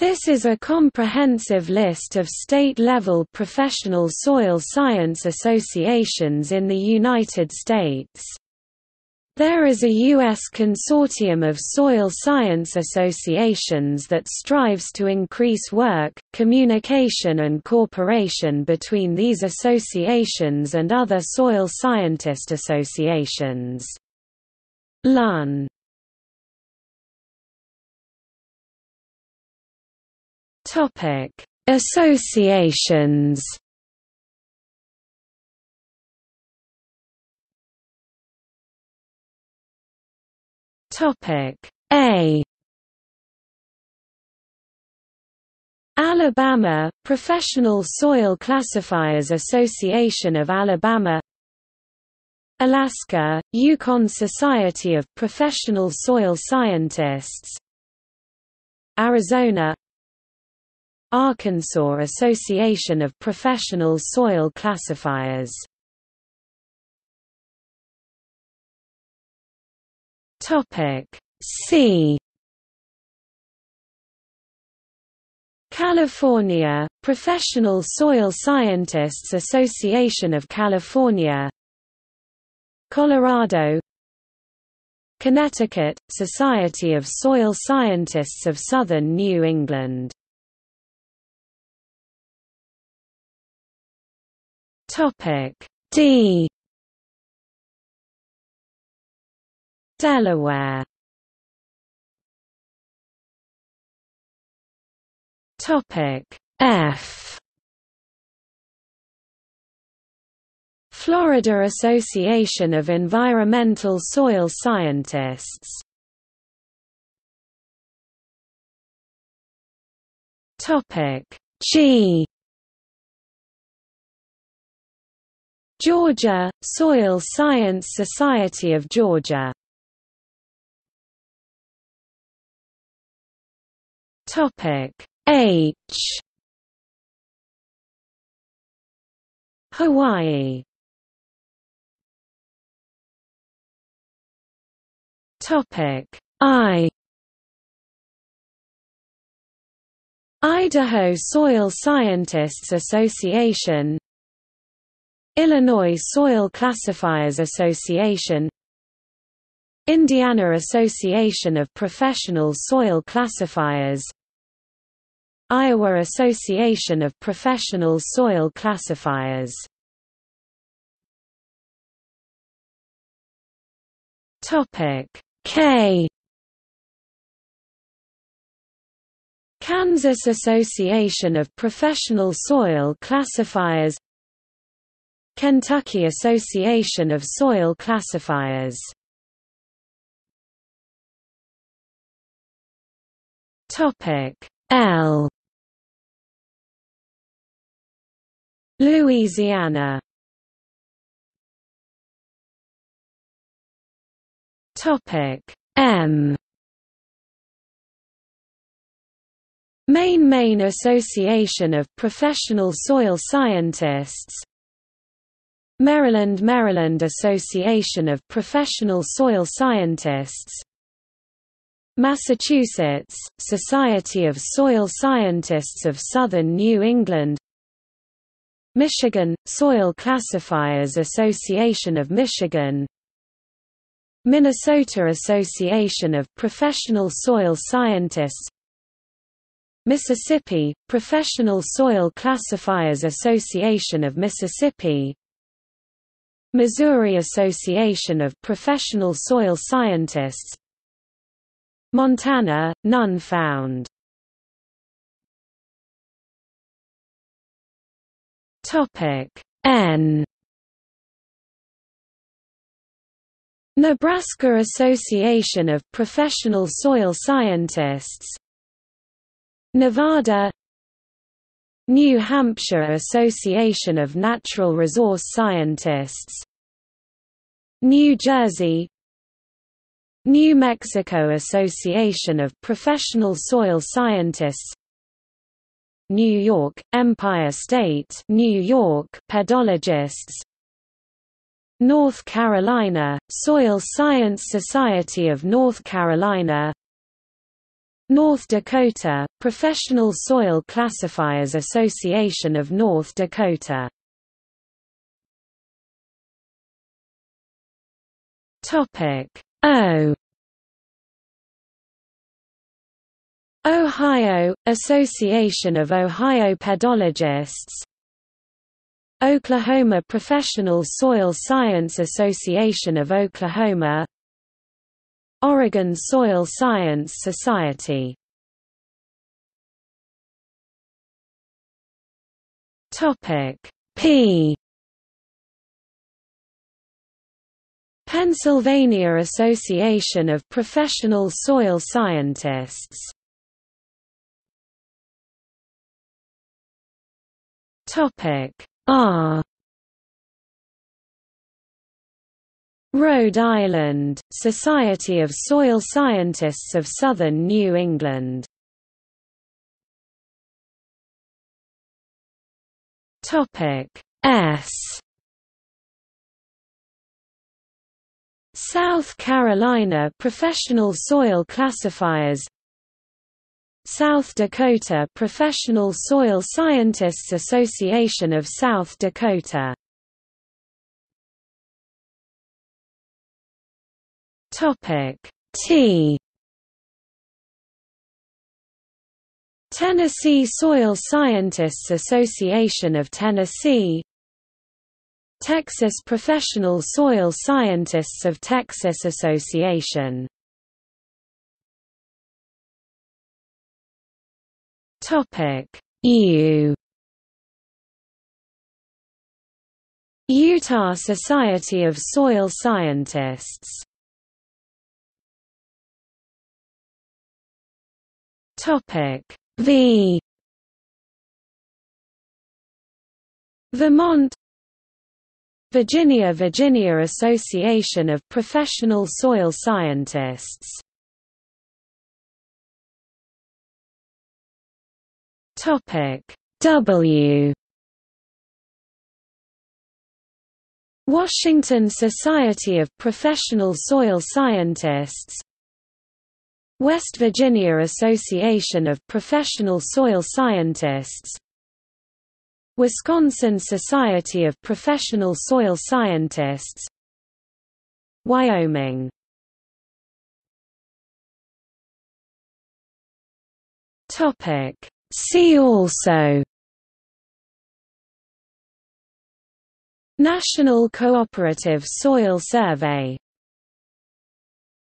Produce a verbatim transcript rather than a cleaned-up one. This is a comprehensive list of state-level professional soil science associations in the United States. There is a U S Consortium of Soil Science Associations that strives to increase work, communication and cooperation between these associations and other soil scientist associations. L U S A S Topic: Associations. Topic: A. Alabama Professional Soil Classifiers Association of Alabama. Alaska Yukon Society of Professional Soil Scientists. Arizona Arkansas Association of Professional Soil Classifiers. Topic C. California Professional Soil Scientists Association of California. Colorado Connecticut Society of Soil Scientists of Southern New England. Topic D. Delaware. Topic F. Florida Association of Environmental Soil Scientists. Topic G. Georgia Soil Science Society of Georgia. Topic H. Hawaii. Topic I. Idaho Soil Scientists Association. Illinois Soil Classifiers Association. Indiana Association of Professional Soil Classifiers. Iowa Association of Professional Soil Classifiers. Topic K. Kansas Association of Professional Soil Classifiers. Kentucky Association of Soil Classifiers. Topic L. Louisiana. Topic M. Maine Maine Association of Professional Soil Scientists. Maryland Maryland Association of Professional Soil Scientists. Massachusetts Society of Soil Scientists of Southern New England. Michigan Soil Classifiers Association of Michigan. Minnesota Association of Professional Soil Scientists. Mississippi Professional Soil Classifiers Association of Mississippi. Missouri Association of Professional Soil Scientists. Montana, none found. Topic N. Nebraska Association of Professional Soil Scientists. Nevada New Hampshire Association of Natural Resource Scientists. New Jersey New Mexico Association of Professional Soil Scientists. New York, Empire State, New York, pedologists. North Carolina, Soil Science Society of North Carolina. North Dakota, Professional Soil Classifiers Association of North Dakota. Topic O. Ohio, Association of Ohio Pedologists. Oklahoma Professional Soil Science Association of Oklahoma. Oregon Soil Science Society. Topic P. Pennsylvania Association of Professional Soil Scientists. Topic R. Rhode Island, Society of Soil Scientists of Southern New England. Topic S. South Carolina Professional Soil Classifiers. South Dakota Professional Soil Scientists Association of South Dakota. Topic T. Tennessee Soil Scientists Association of Tennessee. Texas Professional Soil Scientists of Texas Association. Topic U. Utah Society of Soil Scientists. Topic V. Vermont, Virginia Virginia Association of Professional Soil Scientists. Topic W. Washington Society of Professional Soil Scientists. West Virginia Association of Professional Soil Scientists. Wisconsin Society of Professional Soil Scientists. Wyoming. Topic See also: National Cooperative Soil Survey.